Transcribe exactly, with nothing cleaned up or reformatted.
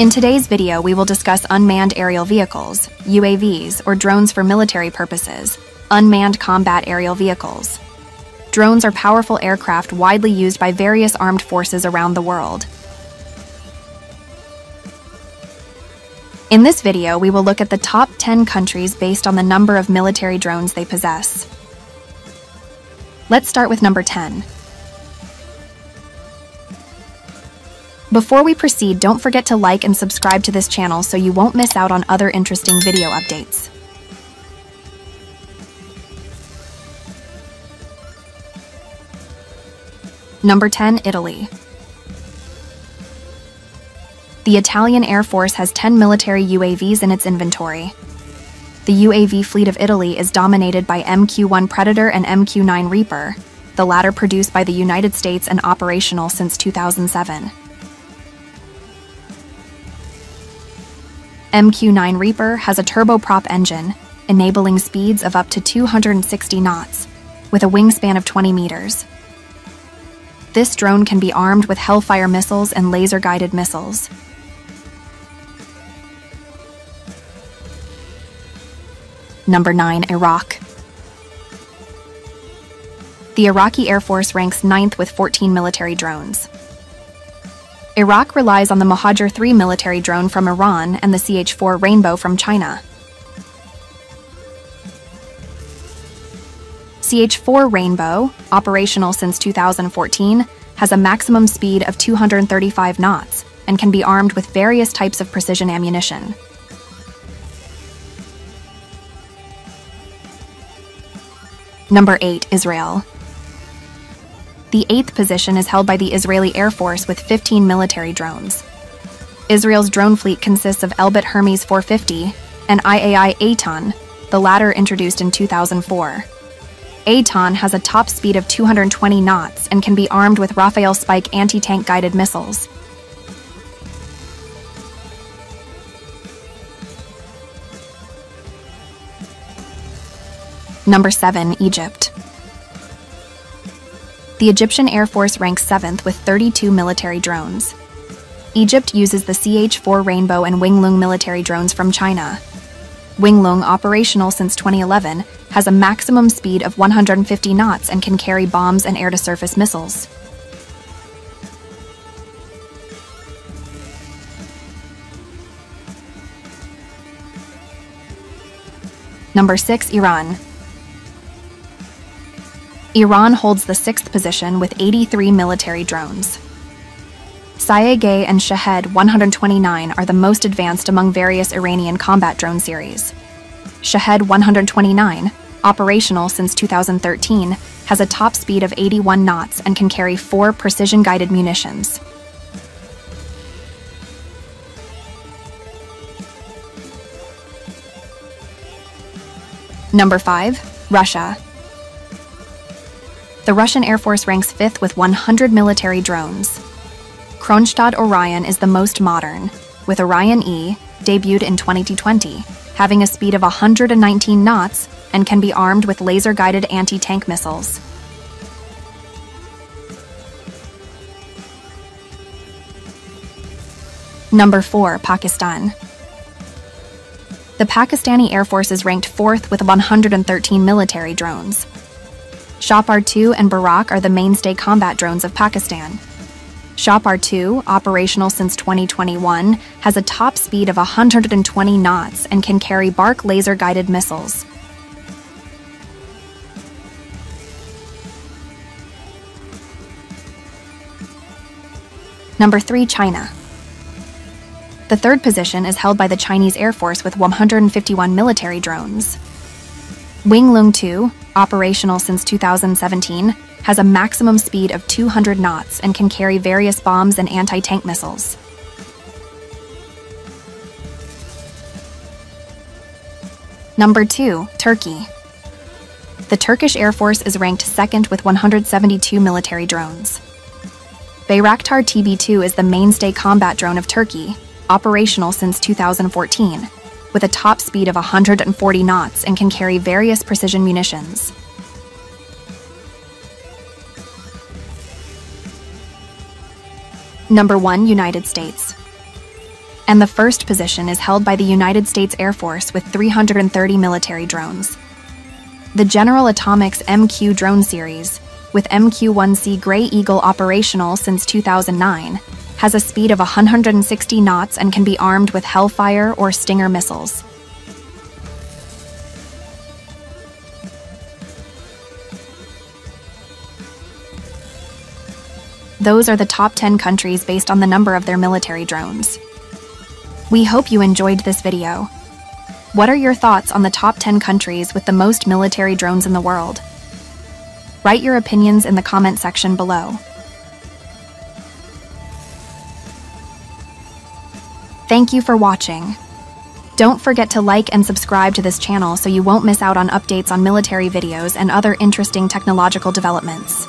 In today's video, we will discuss unmanned aerial vehicles, U A Vs, or drones for military purposes, unmanned combat aerial vehicles. Drones are powerful aircraft widely used by various armed forces around the world. In this video, we will look at the top ten countries based on the number of military drones they possess. Let's start with number ten. Before we proceed, don't forget to like and subscribe to this channel so you won't miss out on other interesting video updates. Number ten, Italy. The Italian Air Force has ten military U A Vs in its inventory. The U A V fleet of Italy is dominated by M Q one Predator and M Q nine Reaper, the latter produced by the United States and operational since two thousand seven. M Q nine Reaper has a turboprop engine, enabling speeds of up to two hundred sixty knots, with a wingspan of twenty meters. This drone can be armed with Hellfire missiles and laser-guided missiles. Number nine, Iraq. The Iraqi Air Force ranks ninth with fourteen military drones. Iraq relies on the Mahajir three military drone from Iran and the C H four Rainbow from China. C H four Rainbow, operational since two thousand fourteen, has a maximum speed of two hundred thirty-five knots and can be armed with various types of precision ammunition. Number eight, Israel. The eighth position is held by the Israeli Air Force with fifteen military drones. Israel's drone fleet consists of Elbit Hermes four fifty and I A I Eitan, the latter introduced in two thousand four. Eitan has a top speed of two hundred twenty knots and can be armed with Rafael Spike anti-tank guided missiles. Number seven, Egypt. The Egyptian Air Force ranks seventh with thirty-two military drones. Egypt uses the C H four Rainbow and Wing Loong military drones from China. Wing Loong, operational since twenty eleven, has a maximum speed of one hundred fifty knots and can carry bombs and air-to-surface missiles. Number six, Iran. Iran holds the sixth position with eighty-three military drones. Saegeh and Shahed one twenty-nine are the most advanced among various Iranian combat drone series. Shahed one twenty-nine, operational since two thousand thirteen, has a top speed of eighty-one knots and can carry four precision-guided munitions. Number five, Russia. The Russian Air Force ranks fifth with one hundred military drones. Kronstadt Orion is the most modern, with Orion E, debuted in twenty twenty, having a speed of one hundred nineteen knots and can be armed with laser-guided anti-tank missiles. Number four, Pakistan. The Pakistani Air Force is ranked fourth with one hundred thirteen military drones. Shapar two and Barak are the mainstay combat drones of Pakistan. Shapar two, operational since twenty twenty-one, has a top speed of one hundred twenty knots and can carry Barak laser-guided missiles. Number three, China. The third position is held by the Chinese Air Force with one hundred fifty-one military drones. Wing Loong two, operational since two thousand seventeen, has a maximum speed of two hundred knots and can carry various bombs and anti-tank missiles. Number two, Turkey. The Turkish Air Force is ranked second with one hundred seventy-two military drones. Bayraktar T B two is the mainstay combat drone of Turkey, operational since two thousand fourteen. With a top speed of one hundred forty knots and can carry various precision munitions. Number one, United States. and the first position is held by the United States Air Force with three hundred thirty military drones. The General Atomics M Q drone series, with M Q one C Gray Eagle operational since two thousand nine, has a speed of one hundred sixty knots and can be armed with Hellfire or Stinger missiles. Those are the top ten countries based on the number of their military drones. We hope you enjoyed this video. What are your thoughts on the top ten countries with the most military drones in the world? Write your opinions in the comment section below. Thank you for watching. Don't forget to like and subscribe to this channel so you won't miss out on updates on military videos and other interesting technological developments.